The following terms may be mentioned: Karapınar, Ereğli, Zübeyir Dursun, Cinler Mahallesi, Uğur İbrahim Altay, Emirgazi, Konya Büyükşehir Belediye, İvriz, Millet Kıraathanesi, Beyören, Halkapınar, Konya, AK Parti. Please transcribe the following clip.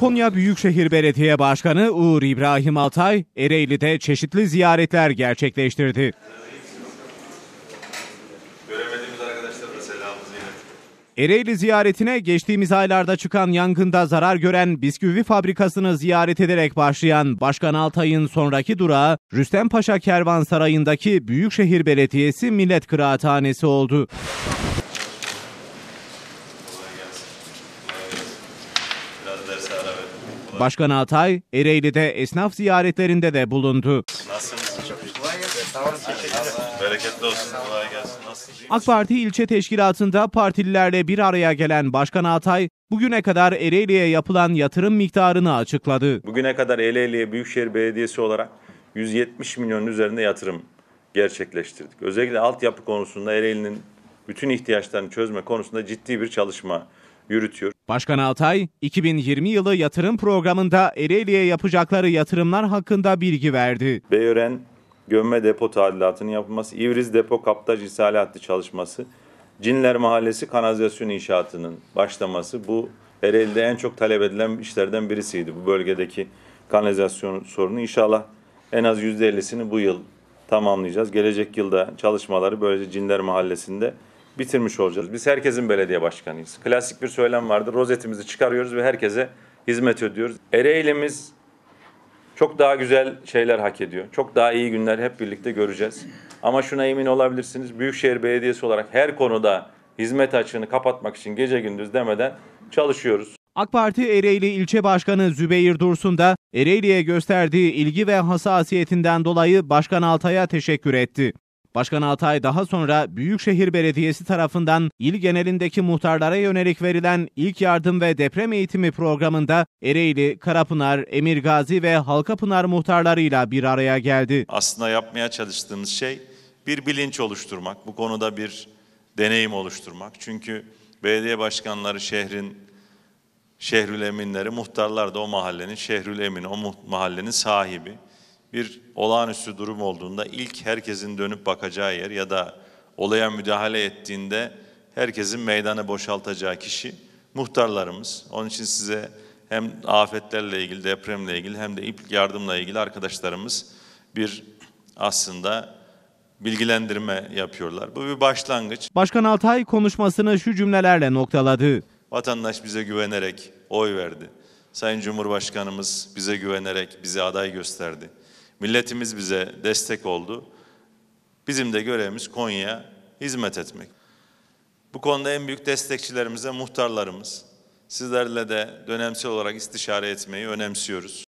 Konya Büyükşehir Belediye Başkanı Uğur İbrahim Altay, Ereğli'de çeşitli ziyaretler gerçekleştirdi. Ereğli ziyaretine geçtiğimiz aylarda çıkan yangında zarar gören bisküvi fabrikasını ziyaret ederek başlayan Başkan Altay'ın sonraki durağı Rüstem Paşa Kervan Sarayı'ndaki Büyükşehir Belediyesi Millet Kıraathanesi oldu. Başkan Altay, Ereğli'de esnaf ziyaretlerinde de bulundu. Bereketli olsun, kolay gelsin. AK Parti ilçe teşkilatında partililerle bir araya gelen Başkan Altay, bugüne kadar Ereğli'ye yapılan yatırım miktarını açıkladı. Bugüne kadar Ereğli'ye Büyükşehir Belediyesi olarak 170 milyonun üzerinde yatırım gerçekleştirdik. Özellikle altyapı konusunda Ereğli'nin bütün ihtiyaçlarını çözme konusunda ciddi bir çalışma yürütüyor. Başkan Altay, 2020 yılı yatırım programında Ereğli'ye yapacakları yatırımlar hakkında bilgi verdi. Beyören gömme depo tadilatının yapılması, İvriz depo kaptaj ishalatı çalışması, Cinler Mahallesi kanalizasyon inşaatının başlaması, bu Ereğli'de en çok talep edilen işlerden birisiydi. Bu bölgedeki kanalizasyon sorunu inşallah en az %50'sini bu yıl tamamlayacağız. Gelecek yılda çalışmaları böylece Cinler Mahallesi'nde bitirmiş olacağız. Biz herkesin belediye başkanıyız. Klasik bir söylem vardır. Rozetimizi çıkarıyoruz ve herkese hizmet ediyoruz. Ereğli'miz çok daha güzel şeyler hak ediyor. Çok daha iyi günler hep birlikte göreceğiz. Ama şuna emin olabilirsiniz. Büyükşehir Belediyesi olarak her konuda hizmet açığını kapatmak için gece gündüz demeden çalışıyoruz. AK Parti Ereğli İlçe Başkanı Zübeyir Dursun da Ereğli'ye gösterdiği ilgi ve hassasiyetinden dolayı Başkan Altay'a teşekkür etti. Başkan Altay daha sonra Büyükşehir Belediyesi tarafından il genelindeki muhtarlara yönelik verilen ilk yardım ve deprem eğitimi programında Ereğli, Karapınar, Emirgazi ve Halkapınar muhtarlarıyla bir araya geldi. Aslında yapmaya çalıştığımız şey bir bilinç oluşturmak, bu konuda bir deneyim oluşturmak. Çünkü belediye başkanları şehrin şehrül eminleri, muhtarlar da o mahallenin şehrül emini, o mahallenin sahibi. Bir olağanüstü durum olduğunda ilk herkesin dönüp bakacağı yer ya da olaya müdahale ettiğinde herkesin meydanı boşaltacağı kişi muhtarlarımız. Onun için size hem afetlerle ilgili, depremle ilgili hem de ilk yardımla ilgili arkadaşlarımız bir aslında bilgilendirme yapıyorlar. Bu bir başlangıç. Başkan Altay konuşmasını şu cümlelerle noktaladı. Vatandaş bize güvenerek oy verdi. Sayın Cumhurbaşkanımız bize güvenerek bizi aday gösterdi. Milletimiz bize destek oldu. Bizim de görevimiz Konya'ya hizmet etmek. Bu konuda en büyük destekçilerimiz de muhtarlarımız. Sizlerle de dönemsel olarak istişare etmeyi önemsiyoruz.